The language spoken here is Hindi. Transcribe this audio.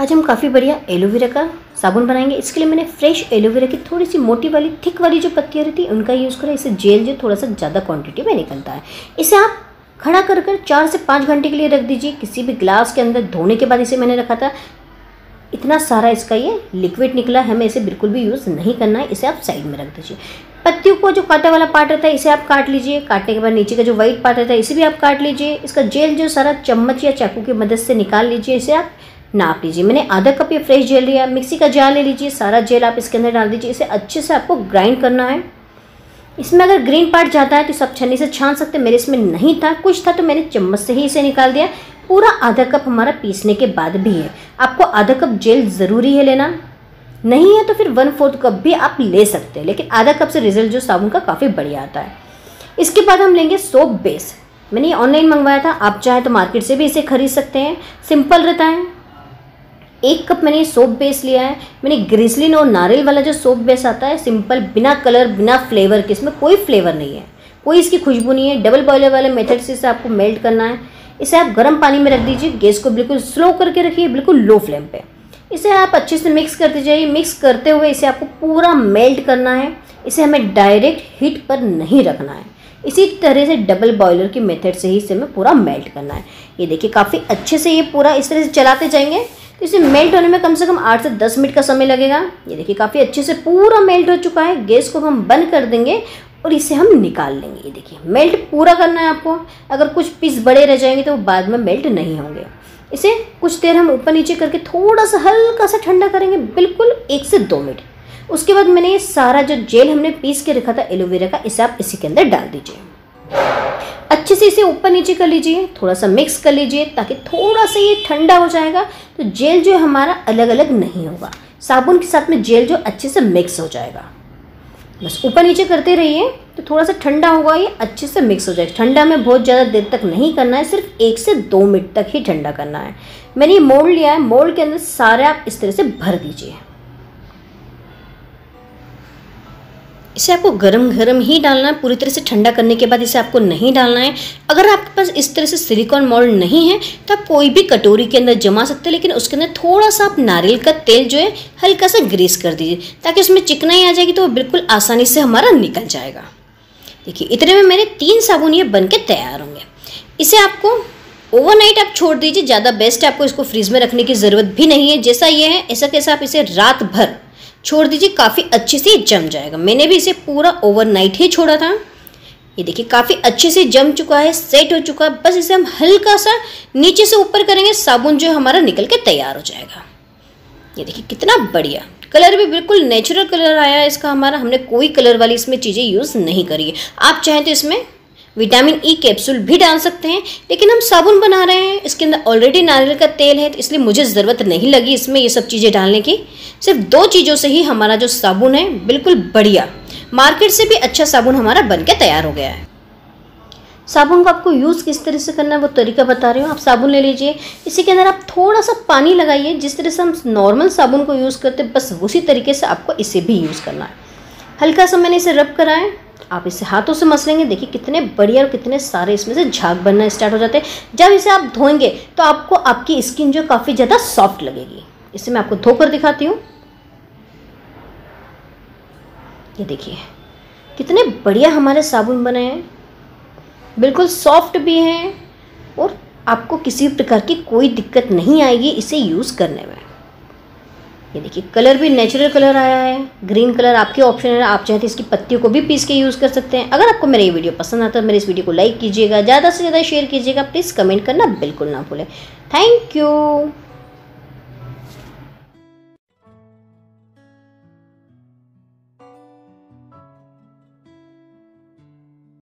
आज हम काफ़ी बढ़िया एलोवेरा का साबुन बनाएंगे। इसके लिए मैंने फ्रेश एलोवेरा की थोड़ी सी मोटी वाली थिक वाली जो पत्तियाँ रहती है उनका यूज़ करा। इससे जेल जो थोड़ा सा ज़्यादा क्वांटिटी में निकलता है। इसे आप खड़ा कर कर 4 से 5 घंटे के लिए रख दीजिए किसी भी ग्लास के अंदर। धोने के बाद इसे मैंने रखा था, इतना सारा इसका ये लिक्विड निकला। हमें इसे बिल्कुल भी यूज़ नहीं करना है, इसे आप साइड में रख दीजिए। पत्तियों को जो कांटा वाला पार्ट रहता है इसे आप काट लीजिए। काटने के बाद नीचे का जो वाइट पार्ट रहता है इसे भी आप काट लीजिए। इसका जेल जो सारा चम्मच या चाकू की मदद से निकाल लीजिए। इसे आप नाप लीजिए। मैंने आधा कप ये फ्रेश जेल लिया। मिक्सी का जार ले लीजिए, सारा जेल आप इसके अंदर डाल दीजिए। इसे अच्छे से आपको ग्राइंड करना है। इसमें अगर ग्रीन पार्ट जाता है तो सब छन्नी से छान सकते हैं, मेरे इसमें नहीं था। कुछ था तो मैंने चम्मच से ही इसे निकाल दिया। पूरा आधा कप हमारा पीसने के बाद भी है। आपको आधा कप जेल ज़रूरी है लेना, नहीं है तो फिर 1/4 कप भी आप ले सकते हैं, लेकिन आधा कप से रिजल्ट जो साबुन का काफ़ी बढ़िया आता है। इसके बाद हम लेंगे सोप बेस। मैंने ये ऑनलाइन मंगवाया था, आप चाहें तो मार्केट से भी इसे खरीद सकते हैं, सिंपल रहता है। 1 कप मैंने सोप बेस लिया है। मैंने ग्रिसलिन और नारियल वाला जो सोप बेस आता है, सिंपल, बिना कलर बिना फ्लेवर के, इसमें कोई फ्लेवर नहीं है, कोई इसकी खुशबू नहीं है। डबल बॉयलर वाले मेथड से इसे आपको मेल्ट करना है। इसे आप गर्म पानी में रख दीजिए। गैस को बिल्कुल स्लो करके रखिए, बिल्कुल लो फ्लेम पे। इसे आप अच्छे से मिक्स करते जाइए। मिक्स करते हुए इसे आपको पूरा मेल्ट करना है। इसे हमें डायरेक्ट हीट पर नहीं रखना है। इसी तरह से डबल बॉयलर की मेथड से ही इसे हमें पूरा मेल्ट करना है। ये देखिए काफ़ी अच्छे से ये पूरा इस तरह से चलाते जाएंगे तो इसे मेल्ट होने में कम से कम 8 से 10 मिनट का समय लगेगा। ये देखिए काफ़ी अच्छे से पूरा मेल्ट हो चुका है। गैस को हम बंद कर देंगे और इसे हम निकाल लेंगे। ये देखिए मेल्ट पूरा करना है आपको। अगर कुछ पीस बड़े रह जाएंगे तो वो बाद में मेल्ट नहीं होंगे। इसे कुछ देर हम ऊपर नीचे करके थोड़ा सा हल्का सा ठंडा करेंगे, बिल्कुल 1 से 2 मिनट। उसके बाद मैंने ये सारा जो जेल हमने पीस के रखा था एलोवेरा का, इसे आप इसी के अंदर डाल दीजिए। अच्छे से इसे ऊपर नीचे कर लीजिए, थोड़ा सा मिक्स कर लीजिए ताकि थोड़ा सा ये ठंडा हो जाएगा तो जेल जो हमारा अलग अलग नहीं होगा। साबुन के साथ में जेल जो अच्छे से मिक्स हो जाएगा। बस ऊपर नीचे करते रहिए तो थोड़ा सा ठंडा होगा, ये अच्छे से मिक्स हो जाएगा। ठंडा में बहुत ज़्यादा देर तक नहीं करना है, सिर्फ 1 से 2 मिनट तक ही ठंडा करना है। मैंने ये मोल्ड लिया है, मोल्ड के अंदर सारे आप इस तरह से भर दीजिए। इसे आपको गरम गरम ही डालना है, पूरी तरह से ठंडा करने के बाद इसे आपको नहीं डालना है। अगर आपके पास इस तरह से सिलिकॉन मोल्ड नहीं है तो आप कोई भी कटोरी के अंदर जमा सकते हैं, लेकिन उसके अंदर थोड़ा सा आप नारियल का तेल जो है हल्का सा ग्रीस कर दीजिए ताकि उसमें चिकनाई आ जाएगी तो वो बिल्कुल आसानी से हमारा निकल जाएगा। देखिए इतने में मेरे 3 साबुन ये बन के तैयार होंगे। इसे आपको ओवरनाइट आप छोड़ दीजिए, ज़्यादा बेस्ट है। आपको इसको फ्रीज में रखने की ज़रूरत भी नहीं है। जैसा ये है ऐसा कैसा आप इसे रात भर छोड़ दीजिए, काफ़ी अच्छे से जम जाएगा। मैंने भी इसे पूरा ओवरनाइट ही छोड़ा था। ये देखिए काफ़ी अच्छे से जम चुका है, सेट हो चुका है। बस इसे हम हल्का सा नीचे से ऊपर करेंगे, साबुन जो हमारा निकल के तैयार हो जाएगा। ये देखिए कितना बढ़िया, कलर भी बिल्कुल नेचुरल कलर आया है इसका हमारा। हमने कोई कलर वाली इसमें चीज़ें यूज़ नहीं करी है। आप चाहें तो इसमें विटामिन ई कैप्सूल भी डाल सकते हैं, लेकिन हम साबुन बना रहे हैं, इसके अंदर ऑलरेडी नारियल का तेल है तो इसलिए मुझे ज़रूरत नहीं लगी इसमें ये सब चीज़ें डालने की। सिर्फ 2 चीज़ों से ही हमारा जो साबुन है बिल्कुल बढ़िया, मार्केट से भी अच्छा साबुन हमारा बन के तैयार हो गया है। साबुन को आपको यूज़ किस तरह से करना है वो तरीका बता रही हूँ। आप साबुन ले लीजिए, इसी के अंदर आप थोड़ा सा पानी लगाइए। जिस तरह से हम नॉर्मल साबुन को यूज़ करते हैं बस उसी तरीके से आपको इसे भी यूज़ करना है। हल्का सा मैंने इसे रब करा है, आप इसे हाथों से मसलेंगे। देखिए कितने बढ़िया और कितने सारे इसमें से झाग बनना स्टार्ट हो जाते हैं। जब इसे आप धोएंगे तो आपको आपकी स्किन जो काफ़ी ज़्यादा सॉफ्ट लगेगी। इसे मैं आपको धोकर दिखाती हूँ। ये देखिए कितने बढ़िया हमारे साबुन बने हैं, बिल्कुल सॉफ्ट भी हैं और आपको किसी प्रकार की कोई दिक्कत नहीं आएगी इसे यूज़ करने में। ये देखिए कलर भी नेचुरल कलर आया है। ग्रीन कलर आपके ऑप्शन है, आप चाहे तो इसकी पत्तियों को भी पीस के यूज़ कर सकते हैं। अगर आपको मेरा ये वीडियो पसंद आता है तो मेरे इस वीडियो को लाइक कीजिएगा, ज़्यादा से ज़्यादा शेयर कीजिएगा। प्लीज़ कमेंट करना बिल्कुल ना भूलें। Thank you.